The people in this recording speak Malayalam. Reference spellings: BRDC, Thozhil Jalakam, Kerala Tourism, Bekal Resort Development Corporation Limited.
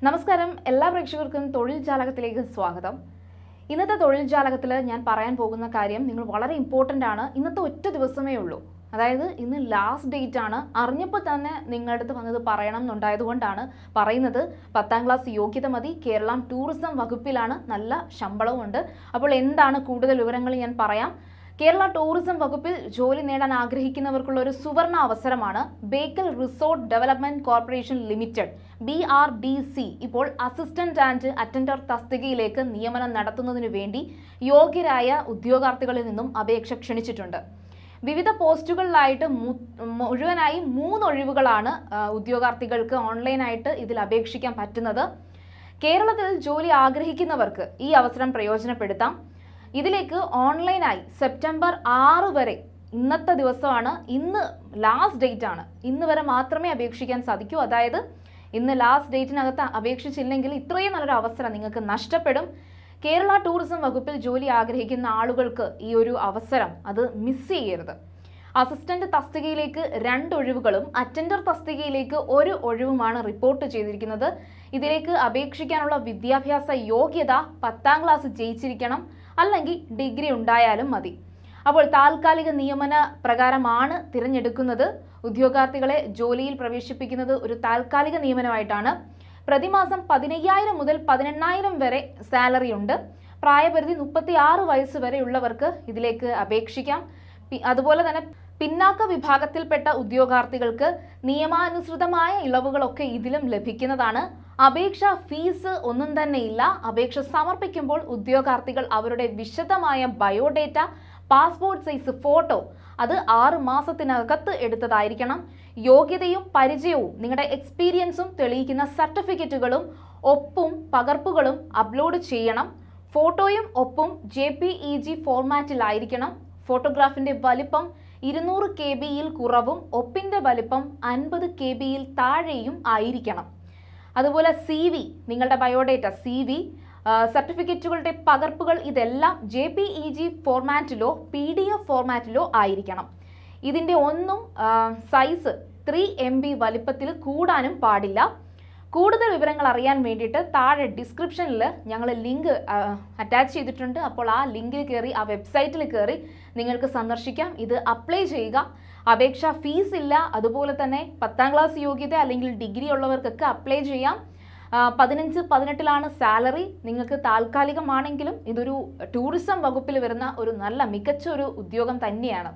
Namaskaram, Ella Prakshurkum, Todil Jalakatiligan Swagatam. In the Todil Jalakatilla, Yan Parayan Poguna Kariam, Ningle Water important Anna, in the Tutta Vasamayulu. Either in the last date Anna, Arnapatana, Ningat the Paranam, Nondai the one Tana, Paranather, Patanglas Yokitamadi, Kerala Tourism, Vakupilana, Nalla, Shambala Wonder, Apolendana Kuda the Liverangal and Parayam. Kerala Tourism Vakupil, Joli Nedan Agrihikinavarkul, Suvarna Avasaramana, Bekal Resort Development Corporation Limited, BRDC, Ipol Assistant and Attendor Tastigi Lake, Niyaman Nadatunu Vendi, Yogiraya, Udyogartigalinum, Abeksha Shinichitunda. വിവിധ പോസ്റ്റുകളിലായിട്ട് മുഴുവനായി 3 ഒഴിവുകളാണ് ഉദ്യോഗാർത്ഥികൾക്ക് ഓൺലൈനായിട്ട് ഇതിൽ അപേക്ഷിക്കാൻ പറ്റുന്നത് കേരളത്തിൽ ജോലി ആഗ്രഹിക്കുന്നവർക്ക് ഈ അവസരം പ്രയോജനപ്പെടുത്താം ഇതിലേക്ക് ഓൺലൈനായി സെപ്റ്റംബർ 6 വരെ ഇന്നത്തെ ദിവസമാണ് ഇന്ന് ലാസ്റ്റ് ഡേറ്റ് ആണ് ഇന്ന് വരെ മാത്രമേ അപേക്ഷിക്കാൻ സാധിക്കൂ അതായത് ഇന്ന് ലാസ്റ്റ് ഡേറ്റിനകത്ത് അപേക്ഷിച്ചില്ലെങ്കിൽ ഇത്രയും നല്ലൊരു അവസരം നിങ്ങൾക്ക് നഷ്ടപ്പെടും Kerala Tourism Vakupil Joli Agrihikkunna Aalukalkku ee oru avasaram adu miss cheyerthu. Assistant tasthikayilekku 2 ഒഴിവുകളും attendor tasthikayilekku 1 ഒഴിവുമാണ് റിപ്പോർട്ട് ചെയ്തിരിക്കുന്നത്. ഇതിലേക്ക് അപേക്ഷിക്കാനുള്ള വിദ്യാഭ്യാസ യോഗ്യത 10 ആം ക്ലാസ് ജയിച്ചിരിക്കണം അല്ലെങ്കിൽ ഡിഗ്രി ഉണ്ടായാലും മതി. അപ്പോൾ താൽക്കാലിക നിയമന പ്രകാരമാണ് തിരഞ്ഞെടുക്കുന്നത്. ഉദ്യോഗാർത്ഥികളെ ജോലിയിൽ പ്രവേശിപ്പിക്കുന്നത് ഒരു താൽക്കാലിക നിയമനമായിട്ടാണ്. പ്രതിമാസം 15000 മുതൽ 18000 വരെ സാലറി ഉണ്ട് പ്രായപരിധി 36 വയസ്സ് വരെ ഉള്ളവർക്ക് ഇതിലേക്ക് അപേക്ഷിക്കാം അതുപോലെ തന്നെ പിന്നാക്ക വിഭാഗത്തിൽപ്പെട്ട ഉദ്യോഗാർത്ഥികൾക്ക് നിയമാനുസൃതമായ ഇളവുകളൊക്കെ ഇതിലും ലഭിക്കുന്നതാണ് അപേക്ഷാ ഫീസ് ഒന്നും തന്നെ ഇല്ല അപേക്ഷ സമർപ്പിക്കുമ്പോൾ ഉദ്യോഗാർത്ഥികൾ അവരുടെ വിശദമായ ബയോഡാറ്റ പാസ്പോർട്ട് സൈസ് ഫോട്ടോ അത് 6 മാസത്തിനകത്ത് എടുത്തതായിരിക്കണം യോഗ്യതയും പരിചയവും നിങ്ങളുടെ എക്സ്പീരിയൻസും തെളിയിക്കുന്ന സർട്ടിഫിക്കറ്റുകളും ഒപ്പും പകർപ്പുകളും അപ്ലോഡ് ചെയ്യണം ഫോട്ടോയും ഒപ്പും JPEG ഫോർമാറ്റിൽ ആയിരിക്കണം ഫോട്ടോഗ്രാഫിന്റെ വലിപ്പം 200 KBയിൽ കുറവും ഒപ്പിന്റെ വലിപ്പം 50 KBയിൽ താഴെയും ആയിരിക്കണം അതുപോലെ CV നിങ്ങളുടെ ബയോഡാറ്റ CV സർട്ടിഫിക്കറ്റുകളുടെ പകർപ്പുകൾ ഇതെല്ലാം JPEG ഫോർമാറ്റിലോ PDF ഫോർമാറ്റിലോ ആയിരിക്കണം ഇതിന്റെ ഒന്നും സൈസ് 3 MB വലിപ്പത്തിൽ കൂടാനും പാടില്ല കൂടുതൽ വിവരങ്ങൾ അറിയാൻ വേണ്ടിയിട്ട് താഴെ ഡിസ്ക്രിപ്ഷനിൽ ഞങ്ങൾ ലിങ്ക് അറ്റാച്ച് ചെയ്തിട്ടുണ്ട് അപ്പോൾ ആ ലിങ്കിൽ കേറി ആ വെബ്സൈറ്റിൽ കേറി നിങ്ങൾക്ക് സന്ദർശിക്കാം ഇത് അപ്ലൈ ചെയ്യുക അപേക്ഷാ ഫീസ് ഇല്ല അതുപോലെ തന്നെ 10 ആം ക്ലാസ് യോഗ്യത അല്ലെങ്കിൽ ഡിഗ്രി ഉള്ളവർക്കൊക്കെ അപ്ലൈ ചെയ്യാം 15-18 ലാണ് സാലറി നിങ്ങൾക്ക് താൽക്കാലികമാണെങ്കിലും ഇതൊരു ടൂറിസം വകുപ്പിൽ വരുന്ന ഒരു നല്ല മികച്ച ഒരു ഉദ്യോഗം തന്നെയാണ്